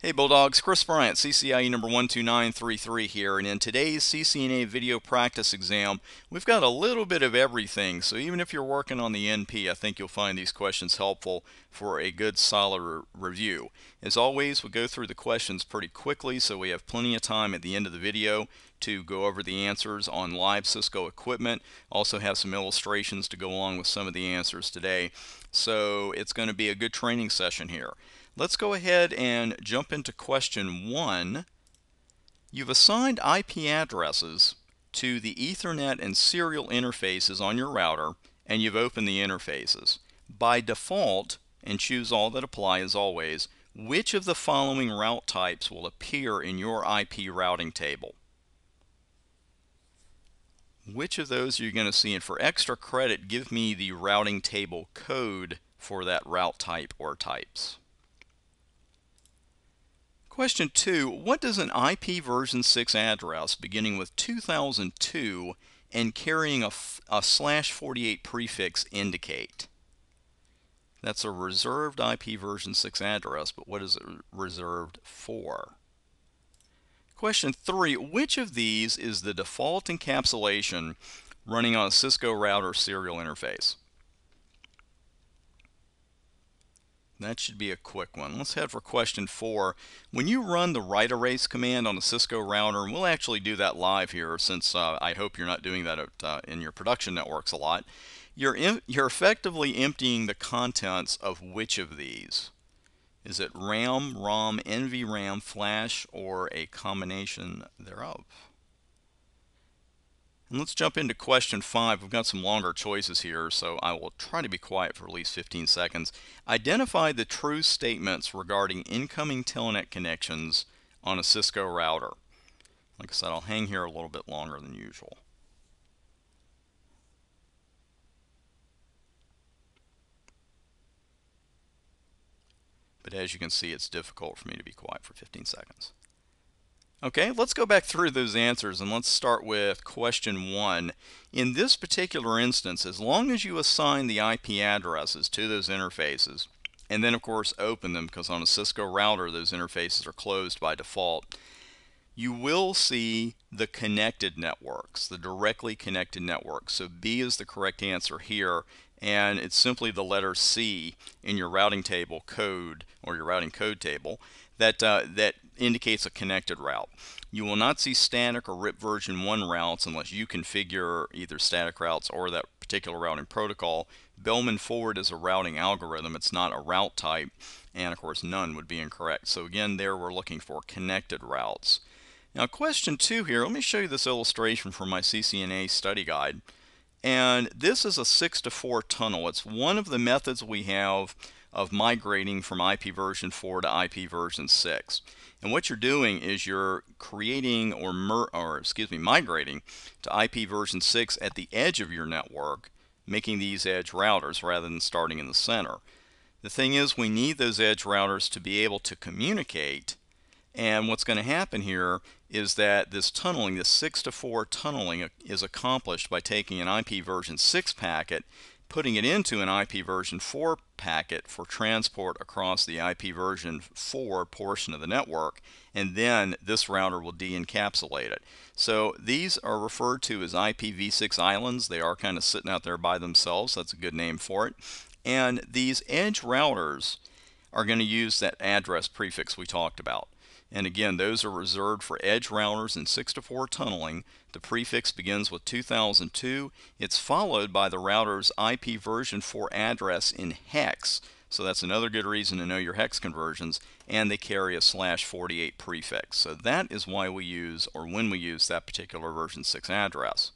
Hey Bulldogs, Chris Bryant, CCIE number 12933 here, and in today's CCNA video practice exam, we've got a little bit of everything, so even if you're working on the NP, I think you'll find these questions helpful for a good solid review. As always, we'll go through the questions pretty quickly, so we have plenty of time at the end of the video to go over the answers on live Cisco equipment. Also have some illustrations to go along with some of the answers today, so it's going to be a good training session here. Let's go ahead and jump into question one. You've assigned IP addresses to the Ethernet and serial interfaces on your router, and you've opened the interfaces. By default, and choose all that apply as always, which of the following route types will appear in your IP routing table? Which of those are you going to see? And for extra credit, give me the routing table code for that route type or types. Question 2, what does an IP version 6 address beginning with 2002 and carrying a /48 prefix indicate? That's a reserved IP version 6 address, but what is it reserved for? Question 3, which of these is the default encapsulation running on a Cisco router serial interface? That should be a quick one. Let's head for question 4. When you run the write erase command on a Cisco router, and we'll actually do that live here since I hope you're not doing that in your production networks a lot, you're effectively emptying the contents of which of these? Is it RAM, ROM, NVRAM, Flash, or a combination thereof? And let's jump into question 5. We've got some longer choices here, so I will try to be quiet for at least 15 seconds. Identify the true statements regarding incoming Telnet connections on a Cisco router. Like I said, I'll hang here a little bit longer than usual. But as you can see, it's difficult for me to be quiet for 15 seconds. Okay, let's go back through those answers, and let's start with question 1. In this particular instance, as long as you assign the IP addresses to those interfaces, and then of course open them, because on a Cisco router those interfaces are closed by default, you will see the connected networks, the directly connected networks. So B is the correct answer here, and it's simply the letter C in your routing table code, or your routing code table, that indicates a connected route. You will not see static or RIP version 1 routes unless you configure either static routes or that particular routing protocol. Bellman-Ford is a routing algorithm. It's not a route type, and of course none would be incorrect. So again, there we're looking for connected routes. Now question 2 here, let me show you this illustration from my CCNA study guide. And this is a 6-to-4 tunnel. It's one of the methods we have of migrating from IP version 4 to IP version 6. And what you're doing is you're creating migrating to IP version 6 at the edge of your network, making these edge routers rather than starting in the center. The thing is, we need those edge routers to be able to communicate, and what's going to happen here is that this tunneling, this 6-to-4 tunneling, is accomplished by taking an IP version 6 packet, putting it into an IP version 4 packet for transport across the IP version 4 portion of the network, and then this router will de-encapsulate it. So these are referred to as IPv6 islands. They are kind of sitting out there by themselves. That's a good name for it. And these edge routers are going to use that address prefix we talked about. And again, those are reserved for edge routers and 6-to-4 tunneling. The prefix begins with 2002. It's followed by the router's IP version 4 address in hex. So that's another good reason to know your hex conversions. And they carry a /48 prefix. So that is why we use, or when we use, that particular version 6 address.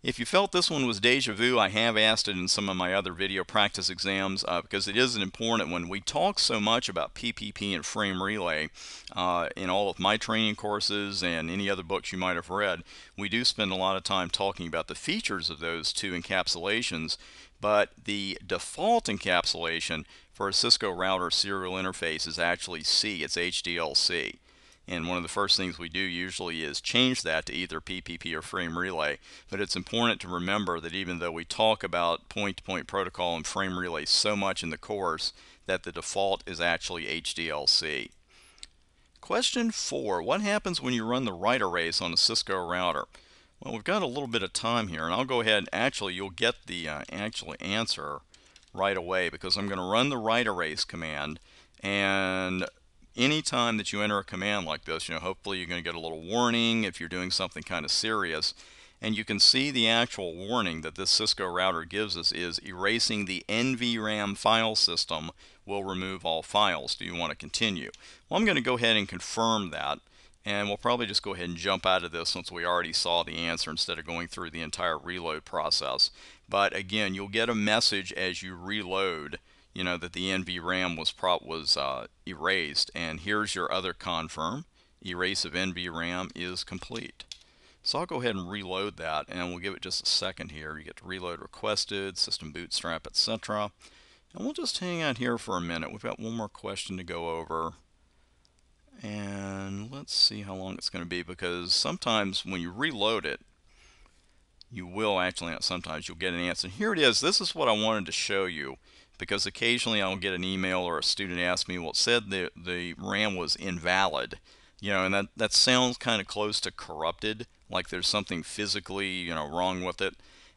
If you felt this one was deja vu, I have asked it in some of my other video practice exams because it is an important one. We talk so much about PPP and frame relay in all of my training courses and any other books you might have read. We do spend a lot of time talking about the features of those two encapsulations, but the default encapsulation for a Cisco router serial interface is actually C. It's HDLC. And one of the first things we do usually is change that to either PPP or frame relay. But it's important to remember that even though we talk about point-to-point protocol and frame relay so much in the course, that the default is actually HDLC. Question 4, what happens when you run the write arrays on a Cisco router? Well, we've got a little bit of time here, and I'll go ahead and actually you'll get the actual answer right away, because I'm going to run the write arrays command, and anytime that you enter a command like this, you know, hopefully you're going to get a little warning if you're doing something kind of serious. And you can see the actual warning that this Cisco router gives us is erasing the NVRAM file system will remove all files. Do you want to continue? Well, I'm going to go ahead and confirm that, and we'll probably just go ahead and jump out of this since we already saw the answer instead of going through the entire reload process. But again, you'll get a message as you reload, you know, that the NVRAM was erased, and here's your other confirm. Erase of NVRAM is complete. So I'll go ahead and reload that, and we'll give it just a second here. You get to reload requested, system bootstrap, etc. And we'll just hang out here for a minute. We've got one more question to go over, and let's see how long it's going to be, because sometimes when you reload it, you will actually, not sometimes, you'll get an answer. Here it is. This is what I wanted to show you, because occasionally I'll get an email or a student asks me, well, it said the RAM was invalid, you know, and that sounds kind of close to corrupted, like there's something physically, you know, wrong with it.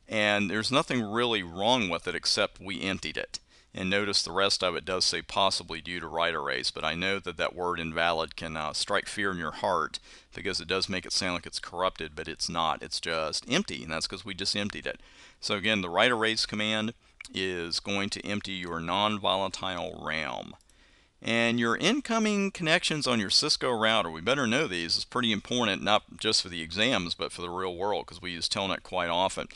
And there's nothing really wrong with it except we emptied it. And notice the rest of it does say possibly due to write arrays, but I know that that word invalid can strike fear in your heart, because it does make it sound like it's corrupted, but it's not. It's just empty, and that's because we just emptied it. So again, the write arrays command is going to empty your non-volatile RAM. And your incoming connections on your Cisco router, we better know these. It's pretty important, not just for the exams, but for the real world, because we use Telnet quite often.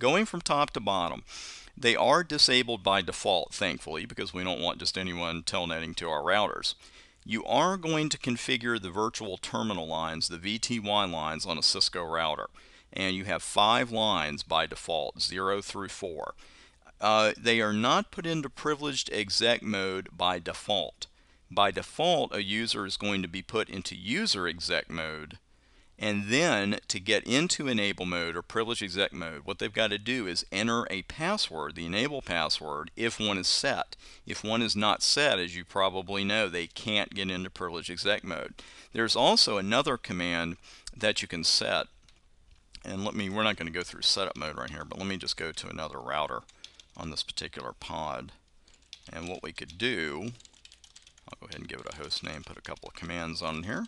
Going from top to bottom, they are disabled by default, thankfully, because we don't want just anyone telnetting to our routers. You are going to configure the virtual terminal lines, the VTY lines, on a Cisco router. And you have 5 lines by default, 0 through 4. They are not put into privileged exec mode by default. By default, a user is going to be put into user exec mode, and then to get into enable mode or privileged exec mode, what they've got to do is enter a password, the enable password, if one is set. If one is not set, as you probably know, they can't get into privileged exec mode. There's also another command that you can set, and we're not going to go through setup mode right here, but let me just go to another router on this particular pod. And what we could do, I'll go ahead and give it a host name, put a couple of commands on here.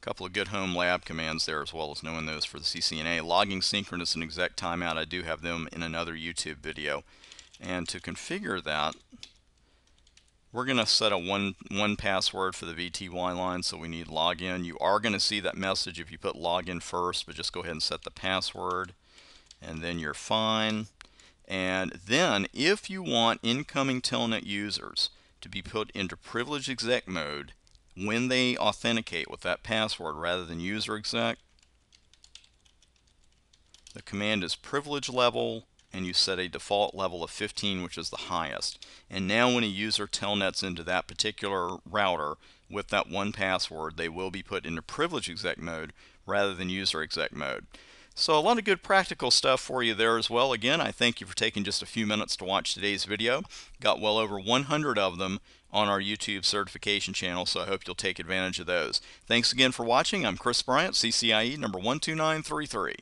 A couple of good home lab commands there, as well as knowing those for the CCNA. Logging, synchronous, and exec timeout, I do have them in another YouTube video. And to configure that, we're going to set a one password for the VTY line, so we need login. You are going to see that message if you put login first, but just go ahead and set the password, and then you're fine. And then, if you want incoming Telnet users to be put into privileged exec mode when they authenticate with that password rather than user exec, the command is privilege level, and you set a default level of 15, which is the highest. And now when a user telnets into that particular router with that one password, they will be put into privileged exec mode rather than user exec mode. So a lot of good practical stuff for you there as well. Again, I thank you for taking just a few minutes to watch today's video. Got well over 100 of them on our YouTube certification channel, so I hope you'll take advantage of those. Thanks again for watching. I'm Chris Bryant, CCIE number 12933.